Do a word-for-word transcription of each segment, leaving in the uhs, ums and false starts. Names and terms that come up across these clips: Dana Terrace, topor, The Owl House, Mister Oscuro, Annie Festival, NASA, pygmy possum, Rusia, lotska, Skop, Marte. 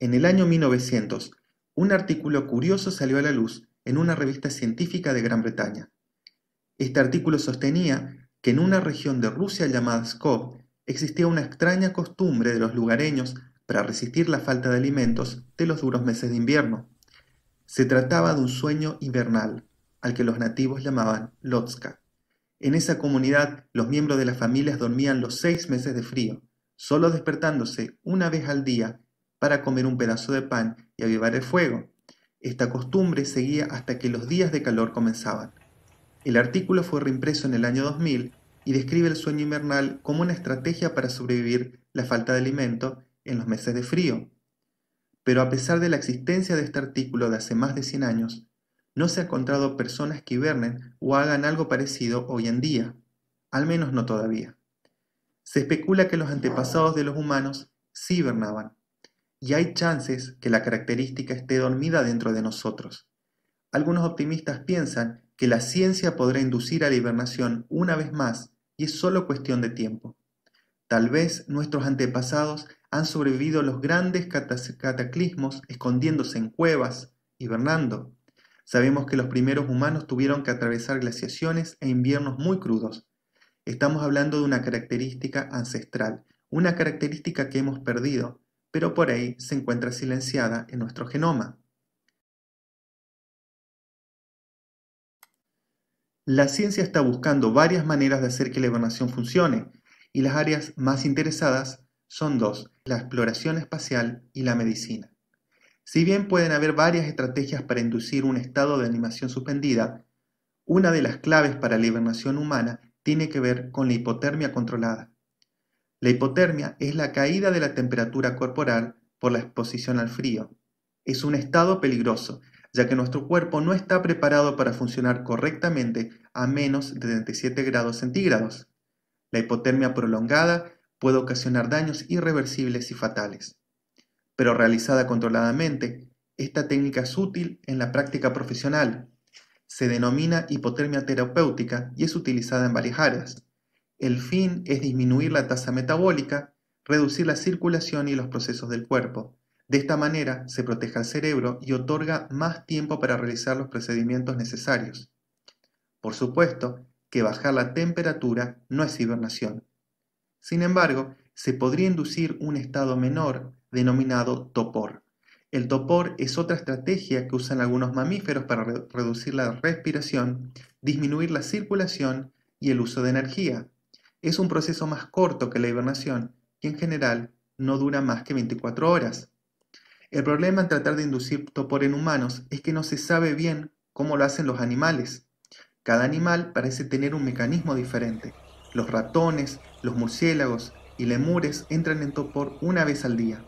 En el año mil novecientos, un artículo curioso salió a la luz en una revista científica de Gran Bretaña. Este artículo sostenía que en una región de Rusia llamada Skop existía una extraña costumbre de los lugareños para resistir la falta de alimentos de los duros meses de invierno. Se trataba de un sueño invernal, al que los nativos llamaban lotska. En esa comunidad, los miembros de las familias dormían los seis meses de frío, solo despertándose una vez al día para comer un pedazo de pan y avivar el fuego. Esta costumbre seguía hasta que los días de calor comenzaban. El artículo fue reimpreso en el año dos mil y describe el sueño invernal como una estrategia para sobrevivir la falta de alimento en los meses de frío. Pero a pesar de la existencia de este artículo de hace más de cien años, no se ha encontrado personas que hibernen o hagan algo parecido hoy en día, al menos no todavía. Se especula que los antepasados de los humanos sí hibernaban, y hay chances que la característica esté dormida dentro de nosotros. Algunos optimistas piensan que la ciencia podrá inducir a la hibernación una vez más y es solo cuestión de tiempo. Tal vez nuestros antepasados han sobrevivido a los grandes cataclismos escondiéndose en cuevas, hibernando. Sabemos que los primeros humanos tuvieron que atravesar glaciaciones e inviernos muy crudos. Estamos hablando de una característica ancestral, una característica que hemos perdido, pero por ahí se encuentra silenciada en nuestro genoma. La ciencia está buscando varias maneras de hacer que la hibernación funcione, y las áreas más interesadas son dos, la exploración espacial y la medicina. Si bien pueden haber varias estrategias para inducir un estado de animación suspendida, una de las claves para la hibernación humana tiene que ver con la hipotermia controlada. La hipotermia es la caída de la temperatura corporal por la exposición al frío. Es un estado peligroso, ya que nuestro cuerpo no está preparado para funcionar correctamente a menos de treinta y siete grados centígrados. La hipotermia prolongada puede ocasionar daños irreversibles y fatales. Pero realizada controladamente, esta técnica es útil en la práctica profesional. Se denomina hipotermia terapéutica y es utilizada en varias áreas. El fin es disminuir la tasa metabólica, reducir la circulación y los procesos del cuerpo. De esta manera se protege al cerebro y otorga más tiempo para realizar los procedimientos necesarios. Por supuesto que bajar la temperatura no es hibernación. Sin embargo, se podría inducir un estado menor denominado topor. El topor es otra estrategia que usan algunos mamíferos para re- reducir la respiración, disminuir la circulación y el uso de energía. Es un proceso más corto que la hibernación y en general no dura más que veinticuatro horas. El problema en tratar de inducir topor en humanos es que no se sabe bien cómo lo hacen los animales. Cada animal parece tener un mecanismo diferente. Los ratones, los murciélagos y lemures entran en topor una vez al día.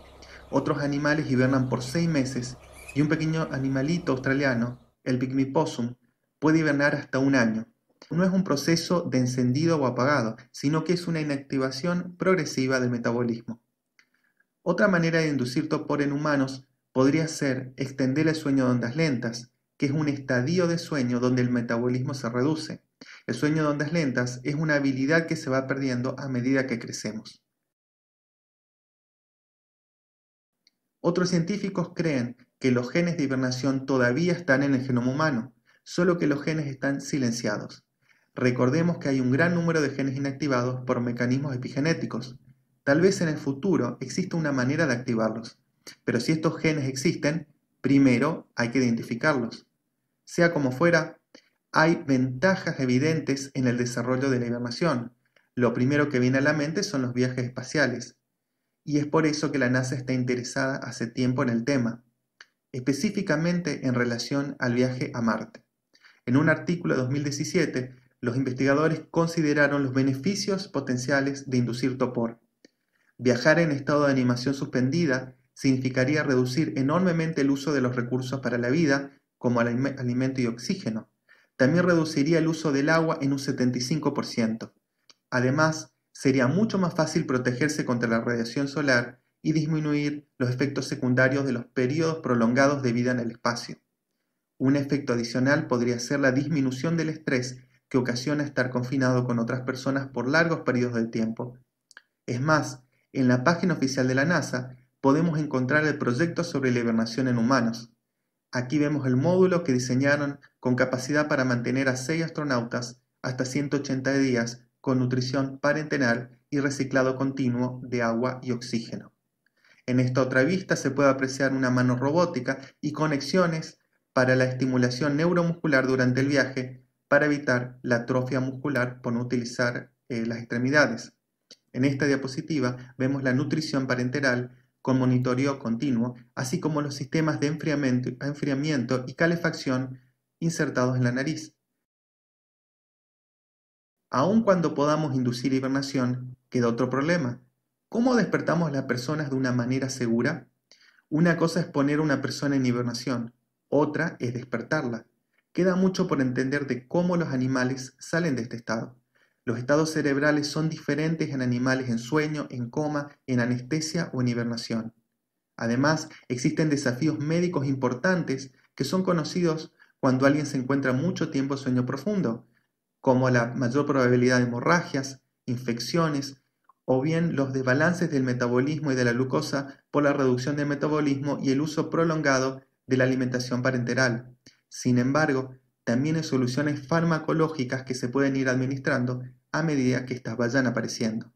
Otros animales hibernan por seis meses y un pequeño animalito australiano, el pygmy possum, puede hibernar hasta un año. No es un proceso de encendido o apagado, sino que es una inactivación progresiva del metabolismo. Otra manera de inducir topor en humanos podría ser extender el sueño de ondas lentas, que es un estadio de sueño donde el metabolismo se reduce. El sueño de ondas lentas es una habilidad que se va perdiendo a medida que crecemos. Otros científicos creen que los genes de hibernación todavía están en el genoma humano, solo que los genes están silenciados. Recordemos que hay un gran número de genes inactivados por mecanismos epigenéticos. Tal vez en el futuro exista una manera de activarlos, pero si estos genes existen, primero hay que identificarlos. Sea como fuera, hay ventajas evidentes en el desarrollo de la hibernación. Lo primero que viene a la mente son los viajes espaciales, y es por eso que la NASA está interesada hace tiempo en el tema, específicamente en relación al viaje a Marte. En un artículo de dos mil diecisiete, los investigadores consideraron los beneficios potenciales de inducir topor. Viajar en estado de animación suspendida significaría reducir enormemente el uso de los recursos para la vida, como el alimento y oxígeno. También reduciría el uso del agua en un setenta y cinco por ciento. Además, sería mucho más fácil protegerse contra la radiación solar y disminuir los efectos secundarios de los periodos prolongados de vida en el espacio. Un efecto adicional podría ser la disminución del estrés que ocasiona estar confinado con otras personas por largos periodos de tiempo. Es más, en la página oficial de la NASA podemos encontrar el proyecto sobre la hibernación en humanos. Aquí vemos el módulo que diseñaron con capacidad para mantener a seis astronautas hasta ciento ochenta días con nutrición parenteral y reciclado continuo de agua y oxígeno. En esta otra vista se puede apreciar una mano robótica y conexiones para la estimulación neuromuscular durante el viaje para evitar la atrofia muscular por no utilizar eh, las extremidades. En esta diapositiva vemos la nutrición parenteral con monitoreo continuo, así como los sistemas de enfriamiento, enfriamiento y calefacción insertados en la nariz. Aun cuando podamos inducir hibernación, queda otro problema. ¿Cómo despertamos a las personas de una manera segura? Una cosa es poner a una persona en hibernación, otra es despertarla. Queda mucho por entender de cómo los animales salen de este estado. Los estados cerebrales son diferentes en animales en sueño, en coma, en anestesia o en hibernación. Además, existen desafíos médicos importantes que son conocidos cuando alguien se encuentra mucho tiempo en sueño profundo, como la mayor probabilidad de hemorragias, infecciones, o bien los desbalances del metabolismo y de la glucosa por la reducción del metabolismo y el uso prolongado de la alimentación parenteral. Sin embargo, también hay soluciones farmacológicas que se pueden ir administrando a medida que estas vayan apareciendo.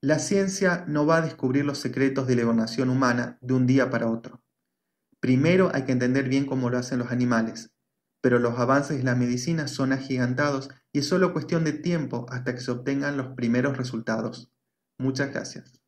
La ciencia no va a descubrir los secretos de la hibernación humana de un día para otro. Primero hay que entender bien cómo lo hacen los animales, pero los avances en la medicina son agigantados y es solo cuestión de tiempo hasta que se obtengan los primeros resultados. Muchas gracias.